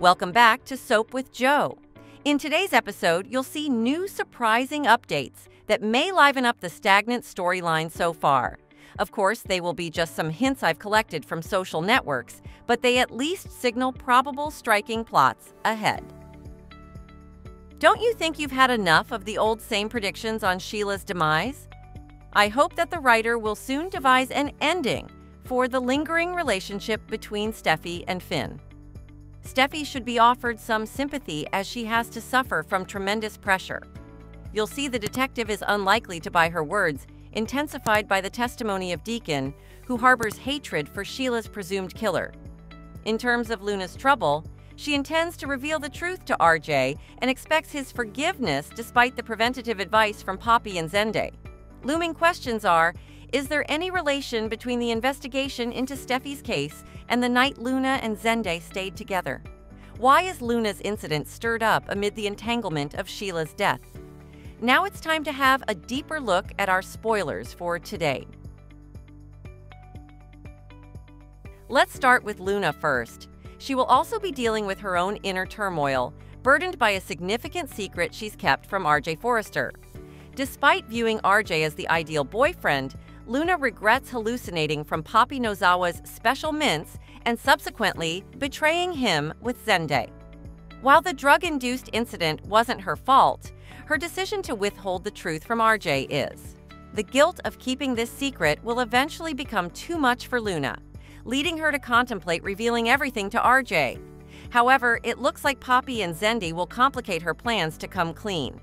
Welcome back to Soap with Joe. In today's episode, you'll see new surprising updates that may liven up the stagnant storyline so far. Of course, they will be just some hints I've collected from social networks, but they at least signal probable striking plots ahead. Don't you think you've had enough of the old same predictions on Sheila's demise? I hope that the writer will soon devise an ending for the lingering relationship between Steffy and Finn. Steffy should be offered some sympathy as she has to suffer from tremendous pressure. You'll see the detective is unlikely to buy her words, intensified by the testimony of Deacon, who harbors hatred for Sheila's presumed killer. In terms of Luna's trouble, she intends to reveal the truth to RJ and expects his forgiveness despite the preventative advice from Poppy and Zende. Looming questions are, is there any relation between the investigation into Steffy's case and the night Luna and Zende stayed together? Why is Luna's incident stirred up amid the entanglement of Sheila's death? Now it's time to have a deeper look at our spoilers for today. Let's start with Luna first. She will also be dealing with her own inner turmoil, burdened by a significant secret she's kept from RJ Forrester. Despite viewing RJ as the ideal boyfriend, Luna regrets hallucinating from Poppy Nozawa's special mints and subsequently betraying him with Zende. While the drug-induced incident wasn't her fault, her decision to withhold the truth from RJ is. The guilt of keeping this secret will eventually become too much for Luna, leading her to contemplate revealing everything to RJ. However, it looks like Poppy and Zende will complicate her plans to come clean.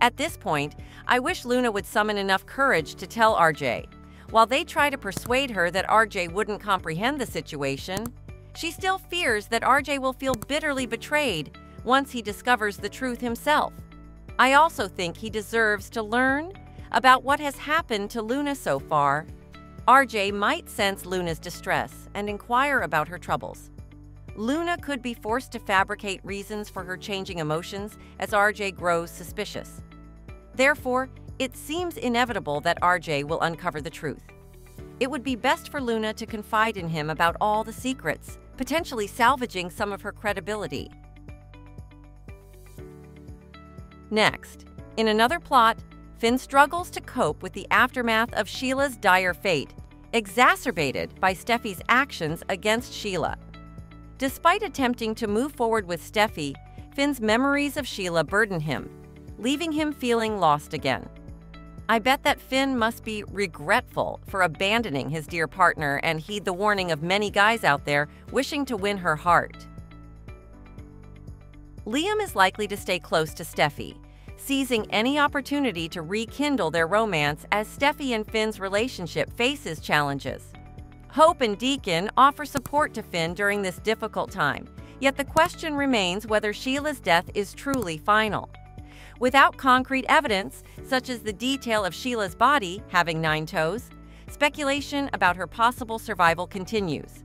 At this point, I wish Luna would summon enough courage to tell RJ. While they try to persuade her that RJ wouldn't comprehend the situation, she still fears that RJ will feel bitterly betrayed once he discovers the truth himself. I also think he deserves to learn about what has happened to Luna so far. RJ might sense Luna's distress and inquire about her troubles. Luna could be forced to fabricate reasons for her changing emotions as RJ grows suspicious. Therefore, it seems inevitable that RJ will uncover the truth. It would be best for Luna to confide in him about all the secrets, potentially salvaging some of her credibility. Next, in another plot, Finn struggles to cope with the aftermath of Sheila's dire fate, exacerbated by Steffy's actions against Sheila. Despite attempting to move forward with Steffy, Finn's memories of Sheila burden him, leaving him feeling lost again. I bet that Finn must be regretful for abandoning his dear partner and heed the warning of many guys out there wishing to win her heart. Liam is likely to stay close to Steffy, seizing any opportunity to rekindle their romance as Steffy and Finn's relationship faces challenges. Hope and Deacon offer support to Finn during this difficult time, yet the question remains whether Sheila's death is truly final. Without concrete evidence, such as the detail of Sheila's body having 9 toes, speculation about her possible survival continues.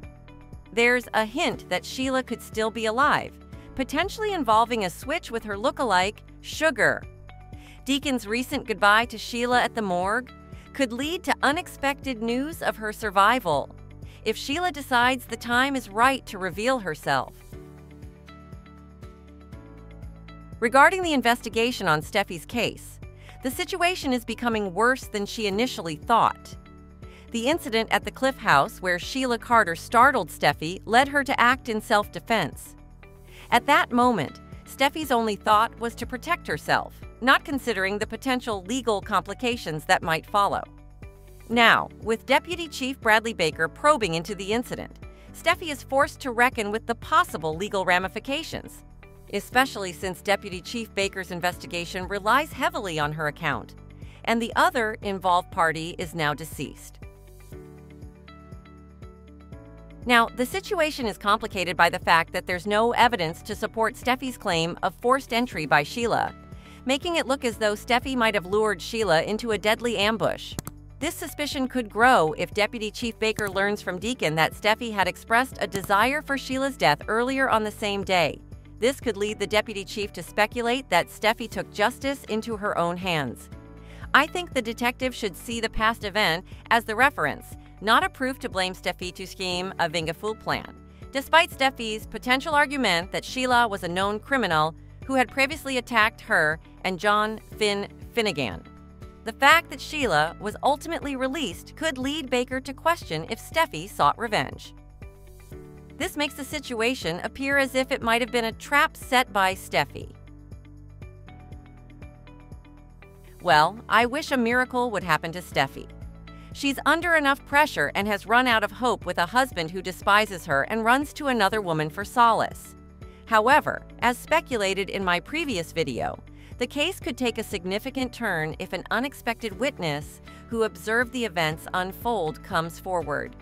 There's a hint that Sheila could still be alive, potentially involving a switch with her lookalike, Sugar. Deacon's recent goodbye to Sheila at the morgue could lead to unexpected news of her survival, if Sheila decides the time is right to reveal herself. Regarding the investigation on Steffy's case, the situation is becoming worse than she initially thought. The incident at the Cliff House where Sheila Carter startled Steffy led her to act in self-defense. At that moment, Steffy's only thought was to protect herself, not considering the potential legal complications that might follow. Now, with Deputy Chief Bradley Baker probing into the incident, Steffy is forced to reckon with the possible legal ramifications, especially since Deputy Chief Baker's investigation relies heavily on her account, and the other involved party is now deceased. Now, the situation is complicated by the fact that there's no evidence to support Steffy's claim of forced entry by Sheila, making it look as though Steffy might have lured Sheila into a deadly ambush. This suspicion could grow if Deputy Chief Baker learns from Deacon that Steffy had expressed a desire for Sheila's death earlier on the same day. This could lead the Deputy Chief to speculate that Steffy took justice into her own hands. I think the detective should see the past event as the reference, not a proof to blame Steffy to scheme a Vingafool plan. Despite Steffy's potential argument that Sheila was a known criminal who had previously attacked her and John Finn Finnegan, the fact that Sheila was ultimately released could lead Baker to question if Steffy sought revenge. This makes the situation appear as if it might have been a trap set by Steffy. Well, I wish a miracle would happen to Steffy. She's under enough pressure and has run out of hope with a husband who despises her and runs to another woman for solace. However, as speculated in my previous video, the case could take a significant turn if an unexpected witness who observed the events unfold comes forward.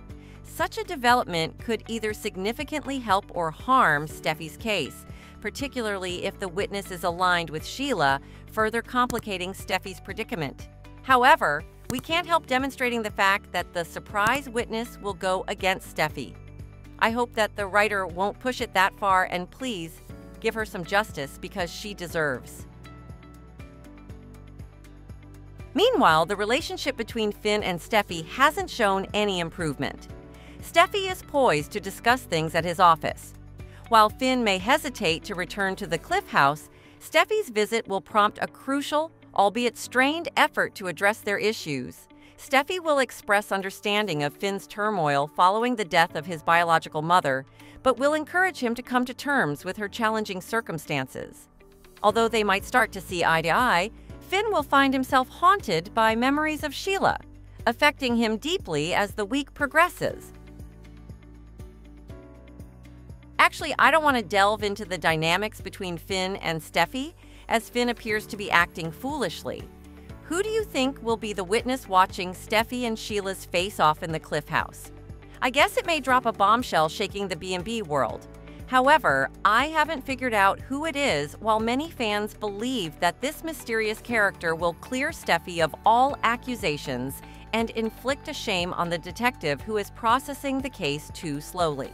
Such a development could either significantly help or harm Steffy's case, particularly if the witness is aligned with Sheila, further complicating Steffy's predicament. However, we can't help demonstrating the fact that the surprise witness will go against Steffy. I hope that the writer won't push it that far, and please give her some justice because she deserves. Meanwhile, the relationship between Finn and Steffy hasn't shown any improvement. Steffy is poised to discuss things at his office. While Finn may hesitate to return to the Cliff House, Steffy's visit will prompt a crucial, albeit strained, effort to address their issues. Steffy will express understanding of Finn's turmoil following the death of his biological mother, but will encourage him to come to terms with her challenging circumstances. Although they might start to see eye to eye, Finn will find himself haunted by memories of Sheila, affecting him deeply as the week progresses. Actually, I don't want to delve into the dynamics between Finn and Steffy, as Finn appears to be acting foolishly. Who do you think will be the witness watching Steffy and Sheila's face-off in the Cliff House? I guess it may drop a bombshell shaking the B&B world. However, I haven't figured out who it is, while many fans believe that this mysterious character will clear Steffy of all accusations and inflict a shame on the detective who is processing the case too slowly.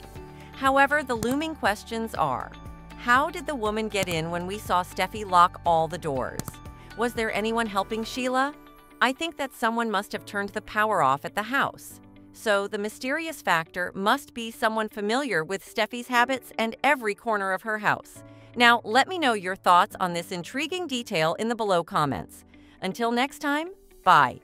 However, the looming questions are, how did the woman get in when we saw Steffy lock all the doors? Was there anyone helping Sheila? I think that someone must have turned the power off at the house. So the mysterious factor must be someone familiar with Steffy's habits and every corner of her house. Now, let me know your thoughts on this intriguing detail in the below comments. Until next time, bye.